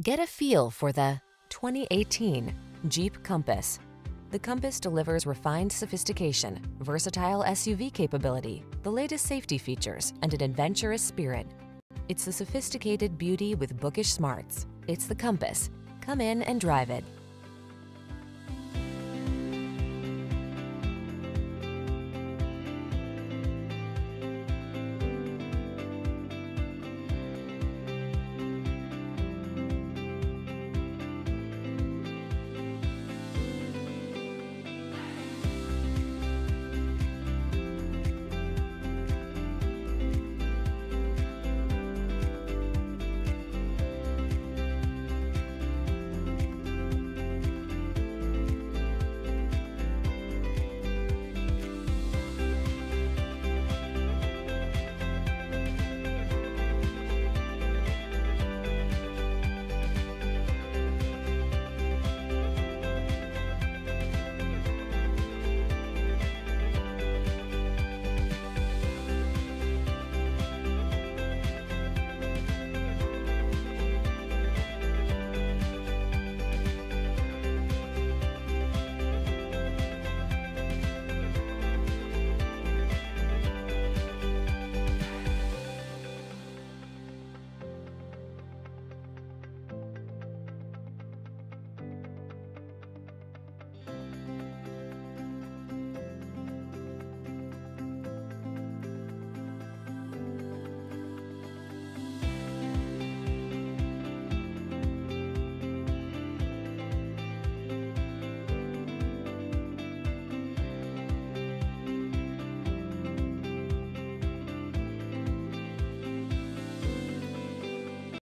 Get a feel for the 2018 Jeep Compass. The Compass delivers refined sophistication, versatile SUV capability, the latest safety features, and an adventurous spirit. It's the sophisticated beauty with bookish smarts. It's the Compass. Come in and drive it.